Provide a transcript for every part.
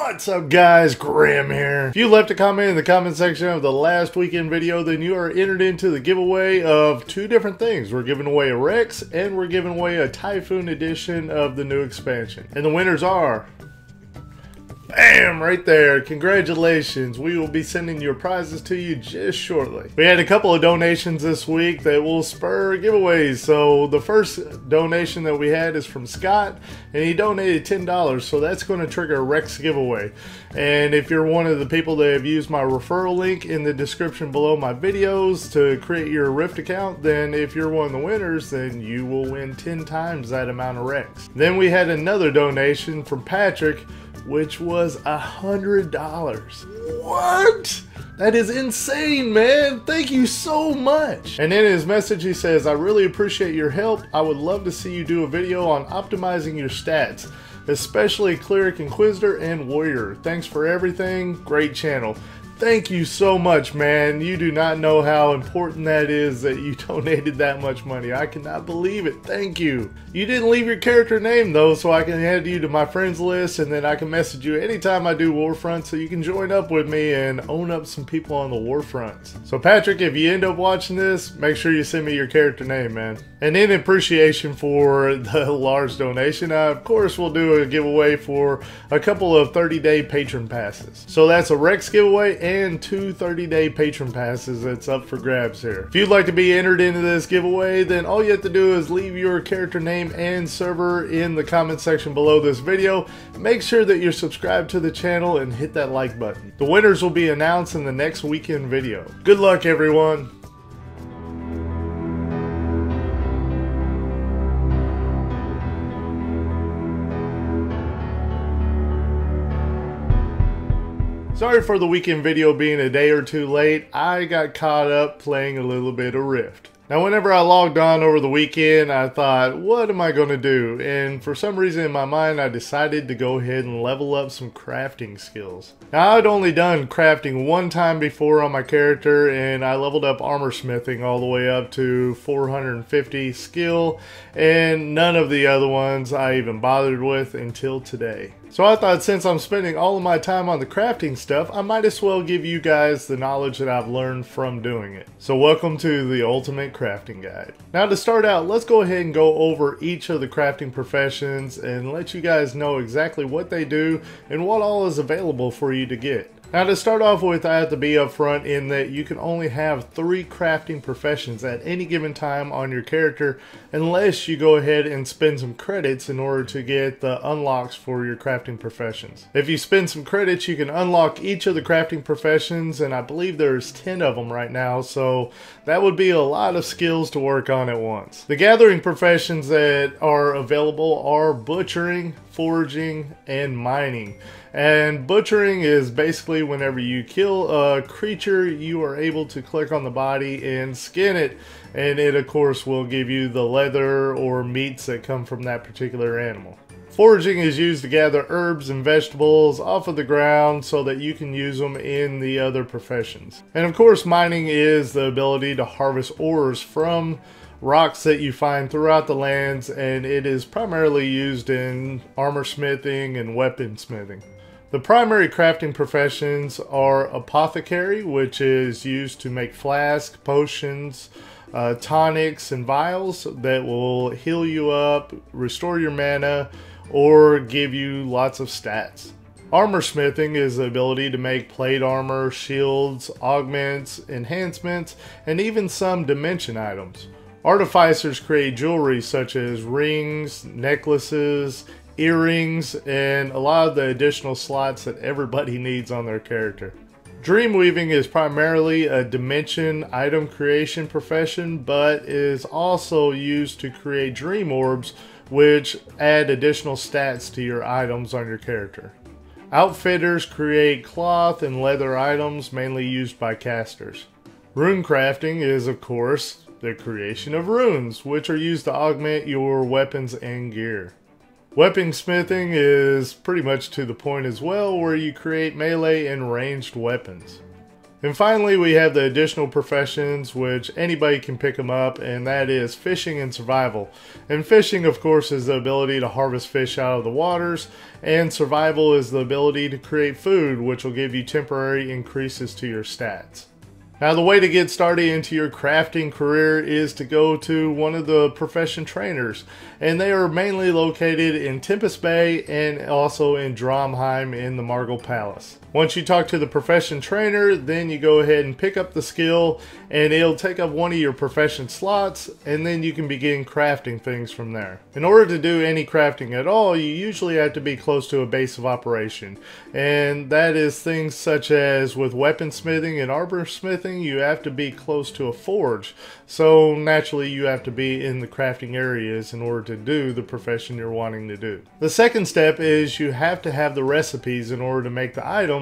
What's up, guys? Grim here. If you left a comment in the comment section of the last weekend video, then you are entered into the giveaway of two different things. We're giving away a Rex and we're giving away a Typhoon Edition of the new expansion. And the winners are... bam! Right there. Congratulations. We will be sending your prizes to you just shortly. We had a couple of donations this week that will spur giveaways. So the first donation that we had is from Scott, and he donated $10. So that's going to trigger a Rex giveaway. And if you're one of the people that have used my referral link in the description below my videos to create your Rift account, then if you're one of the winners, then you will win 10 times that amount of Rex. Then we had another donation from Patrick, which was $100. What? That is insane, man. Thank you so much. And in his message, he says, I really appreciate your help. I would love to see you do a video on optimizing your stats, especially Cleric, Inquisitor, and Warrior. Thanks for everything. Great channel. Thank you so much, man. You do not know how important that is that you donated that much money. I cannot believe it. Thank you. You didn't leave your character name, though, so I can add you to my friends list, and then I can message you anytime I do Warfront, so you can join up with me and own up some people on the Warfronts. So, Patrick, if you end up watching this, make sure you send me your character name, man. And in appreciation for the large donation, I, of course, will do a giveaway for a couple of 30-day patron passes. So that's a Rex giveaway and two 30-day patron passes that's up for grabs here. If you'd like to be entered into this giveaway, then all you have to do is leave your character name and server in the comment section below this video. Make sure that you're subscribed to the channel and hit that like button. The winners will be announced in the next weekend video. Good luck, everyone. Sorry for the weekend video being a day or two late. I got caught up playing a little bit of Rift. Now, whenever I logged on over the weekend, I thought, what am I going to do? And for some reason in my mind, I decided to go ahead and level up some crafting skills. Now, I'd only done crafting one time before on my character, and I leveled up armor smithing all the way up to 450 skill, and none of the other ones I even bothered with until today. So I thought, since I'm spending all of my time on the crafting stuff, I might as well give you guys the knowledge that I've learned from doing it. So welcome to the Ultimate Crafting Guide. Now, to start out, let's go ahead and go over each of the crafting professions and let you guys know exactly what they do and what all is available for you to get. Now, to start off with, I have to be upfront in that you can only have 3 crafting professions at any given time on your character unless you go ahead and spend some credits in order to get the unlocks for your crafting professions. If you spend some credits, you can unlock each of the crafting professions, and I believe there's 10 of them right now, so that would be a lot of skills to work on at once. The gathering professions that are available are butchering, foraging, and mining. And butchering is basically whenever you kill a creature, you are able to click on the body and skin it, and it of course will give you the leather or meats that come from that particular animal. Foraging is used to gather herbs and vegetables off of the ground so that you can use them in the other professions. And of course, mining is the ability to harvest ores from rocks that you find throughout the lands, and it is primarily used in armor smithing and weapon smithing. The primary crafting professions are apothecary, which is used to make flasks, potions, tonics, and vials that will heal you up, restore your mana, or give you lots of stats. Armor smithing is the ability to make plate armor, shields, augments, enhancements, and even some dimension items. Artificers create jewelry such as rings, necklaces, earrings, and a lot of the additional slots that everybody needs on their character. Dream weaving is primarily a dimension item creation profession, but is also used to create dream orbs, which add additional stats to your items on your character. Outfitters create cloth and leather items mainly used by casters. Rune crafting is, of course, the creation of runes, which are used to augment your weapons and gear. Weapon smithing is pretty much to the point as well, where you create melee and ranged weapons. And finally, we have the additional professions, which anybody can pick them up, and that is fishing and survival. And fishing, of course, is the ability to harvest fish out of the waters, and survival is the ability to create food, which will give you temporary increases to your stats. Now, the way to get started into your crafting career is to go to one of the profession trainers, and they are mainly located in Tempest Bay and also in Dromheim in the Margo Palace. Once you talk to the profession trainer, then you go ahead and pick up the skill, and it'll take up one of your profession slots, and then you can begin crafting things from there. In order to do any crafting at all, you usually have to be close to a base of operation, and that is things such as with weaponsmithing and arborsmithing. You have to be close to a forge, so naturally you have to be in the crafting areas in order to do the profession you're wanting to do. The second step is you have to have the recipes in order to make the items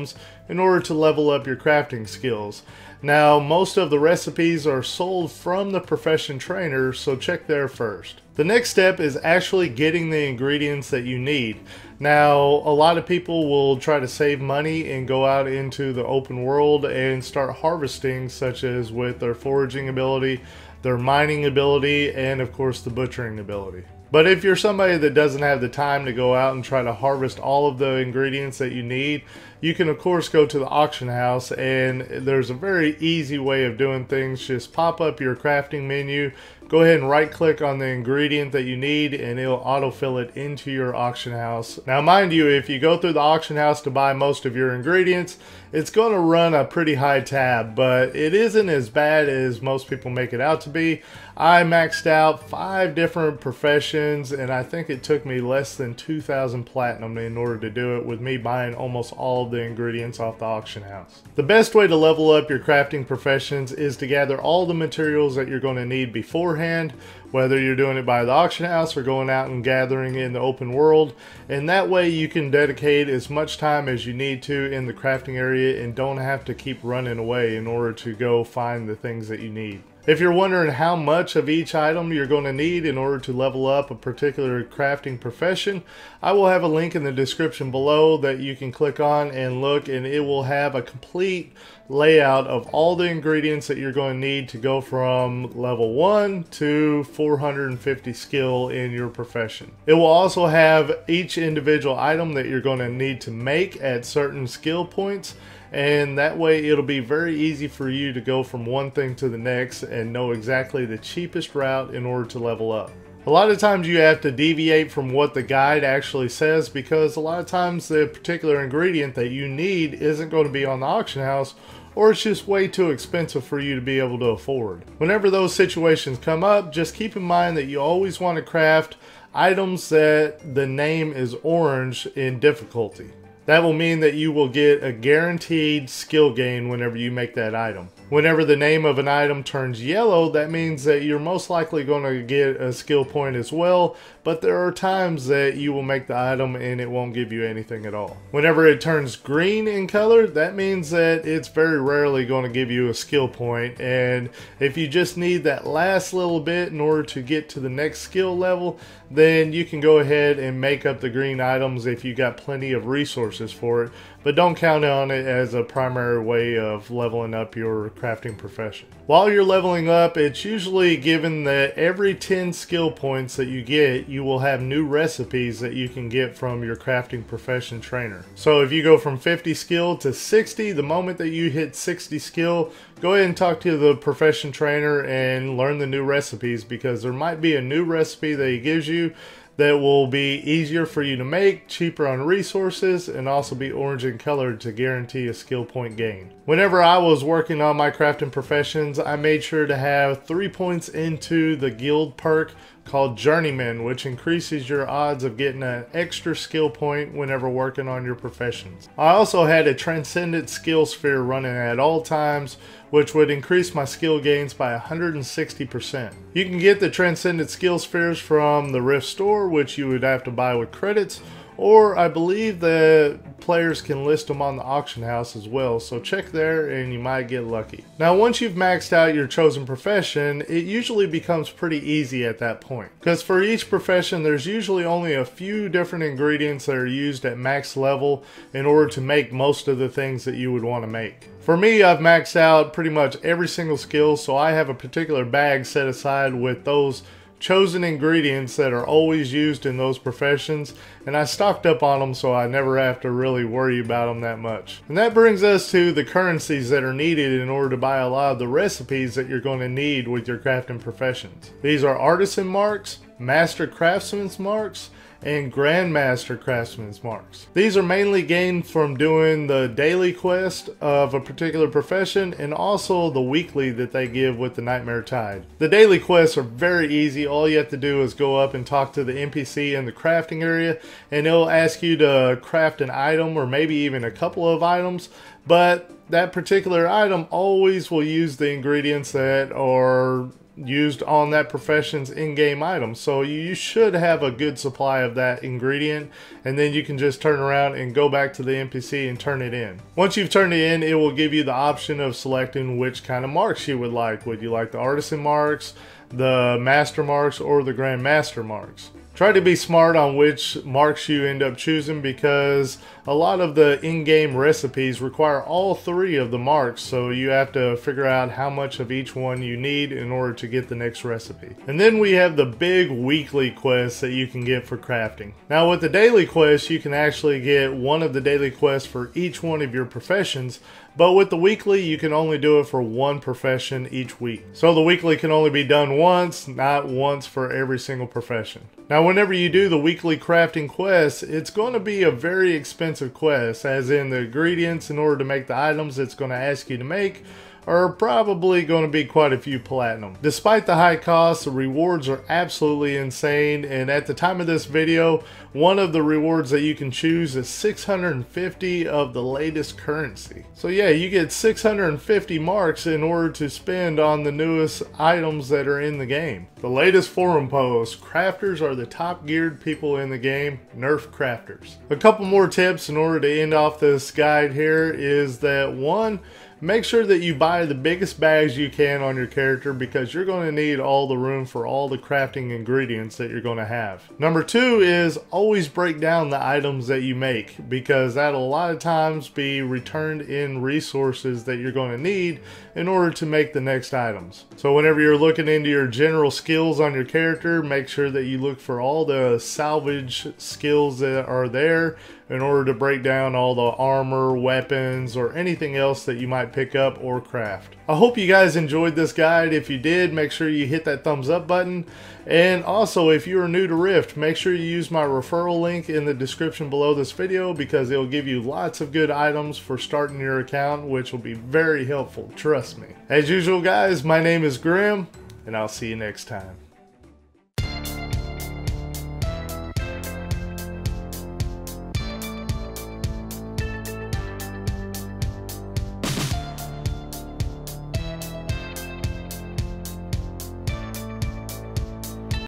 in order to level up your crafting skills. Now, most of the recipes are sold from the profession trainer, so check there first. The next step is actually getting the ingredients that you need. Now, a lot of people will try to save money and go out into the open world and start harvesting, such as with their foraging ability, their mining ability, and of course the butchering ability. But if you're somebody that doesn't have the time to go out and try to harvest all of the ingredients that you need, you can of course go to the auction house, and there's a very easy way of doing things. Just pop up your crafting menu, go ahead and right click on the ingredient that you need, and it'll autofill it into your auction house. Now mind you, if you go through the auction house to buy most of your ingredients, it's going to run a pretty high tab, but it isn't as bad as most people make it out to be. I maxed out 5 different professions, and I think it took me less than 2,000 platinum in order to do it, with me buying almost all the ingredients off the auction house. The best way to level up your crafting professions is to gather all the materials that you're going to need beforehand, whether you're doing it by the auction house or going out and gathering in the open world, and that way you can dedicate as much time as you need to in the crafting area and don't have to keep running away in order to go find the things that you need. If you're wondering how much of each item you're going to need in order to level up a particular crafting profession, I will have a link in the description below that you can click on and look, and it will have a complete layout of all the ingredients that you're going to need to go from level 1 to 450 skill in your profession. It will also have each individual item that you're going to need to make at certain skill points, and that way it'll be very easy for you to go from one thing to the next and know exactly the cheapest route in order to level up. A lot of times you have to deviate from what the guide actually says, because a lot of times the particular ingredient that you need isn't going to be on the auction house, or it's just way too expensive for you to be able to afford. Whenever those situations come up, just keep in mind that you always want to craft items that the name is orange in difficulty. That will mean that you will get a guaranteed skill gain whenever you make that item. Whenever the name of an item turns yellow, that means that you're most likely going to get a skill point as well, but there are times that you will make the item and it won't give you anything at all. Whenever it turns green in color, that means that it's very rarely going to give you a skill point, and if you just need that last little bit in order to get to the next skill level, then you can go ahead and make up the green items if you got plenty of resources for it, but don't count on it as a primary way of leveling up your crafting profession. While you're leveling up, it's usually given that every 10 skill points that you get, you will have new recipes that you can get from your crafting profession trainer. So if you go from 50 skill to 60, the moment that you hit 60 skill, go ahead and talk to the profession trainer and learn the new recipes, because there might be a new recipe that he gives you that will be easier for you to make, cheaper on resources, and also be orange in color to guarantee a skill point gain. Whenever I was working on my crafting professions, I made sure to have 3 points into the guild perk called Journeyman, which increases your odds of getting an extra skill point whenever working on your professions. I also had a transcendent skill sphere running at all times, which would increase my skill gains by 160%. You can get the transcendent skill spheres from the Rift store, which you would have to buy with credits, or I believe the players can list them on the auction house as well, so check there and you might get lucky. Now once you've maxed out your chosen profession, it usually becomes pretty easy at that point, because for each profession there's usually only a few different ingredients that are used at max level in order to make most of the things that you would want to make. For me, I've maxed out pretty much every single skill, so I have a particular bag set aside with those chosen ingredients that are always used in those professions, and I stocked up on them so I never have to really worry about them that much. And that brings us to the currencies that are needed in order to buy a lot of the recipes that you're going to need with your crafting professions. These are artisan marks, master craftsman's marks, and grandmaster craftsman's marks. These are mainly gained from doing the daily quest of a particular profession and also the weekly that they give with the Nightmare Tide. The daily quests are very easy. All you have to do is go up and talk to the NPC in the crafting area, and it'll ask you to craft an item or maybe even a couple of items, but that particular item always will use the ingredients that are used on that profession's in-game item, so you should have a good supply of that ingredient, and then you can just turn around and go back to the NPC and turn it in. Once you've turned it in, it will give you the option of selecting which kind of marks you would like. Would you like the artisan marks, the master marks, or the grandmaster marks? Try to be smart on which marks you end up choosing, because a lot of the in-game recipes require all three of the marks, so you have to figure out how much of each one you need in order to get the next recipe. And then we have the big weekly quests that you can get for crafting. Now with the daily quests, you can actually get one of the daily quests for each one of your professions, but with the weekly, you can only do it for one profession each week. So the weekly can only be done once, not once for every single profession. Now whenever you do the weekly crafting quests, it's going to be a very expensive quest, as in the ingredients in order to make the items it's going to ask you to make are probably going to be quite a few platinum. Despite the high cost, the rewards are absolutely insane, and at the time of this video, one of the rewards that you can choose is 650 of the latest currency. So yeah, you get 650 marks in order to spend on the newest items that are in the game. The latest forum post, crafters are the top geared people in the game, nerf crafters. A couple more tips in order to end off this guide here is that one, make sure that you buy the biggest bags you can on your character, because you're going to need all the room for all the crafting ingredients that you're going to have. Number two is always break down the items that you make, because that'll a lot of times be returned in resources that you're going to need in order to make the next items. So whenever you're looking into your general skills on your character, make sure that you look for all the salvage skills that are there in order to break down all the armor, weapons, or anything else that you might pick up or craft. I hope you guys enjoyed this guide. If you did, make sure you hit that thumbs up button. And also, if you are new to Rift, make sure you use my referral link in the description below this video, because it'll give you lots of good items for starting your account, which will be very helpful, trust me. As usual guys, my name is Grim, and I'll see you next time.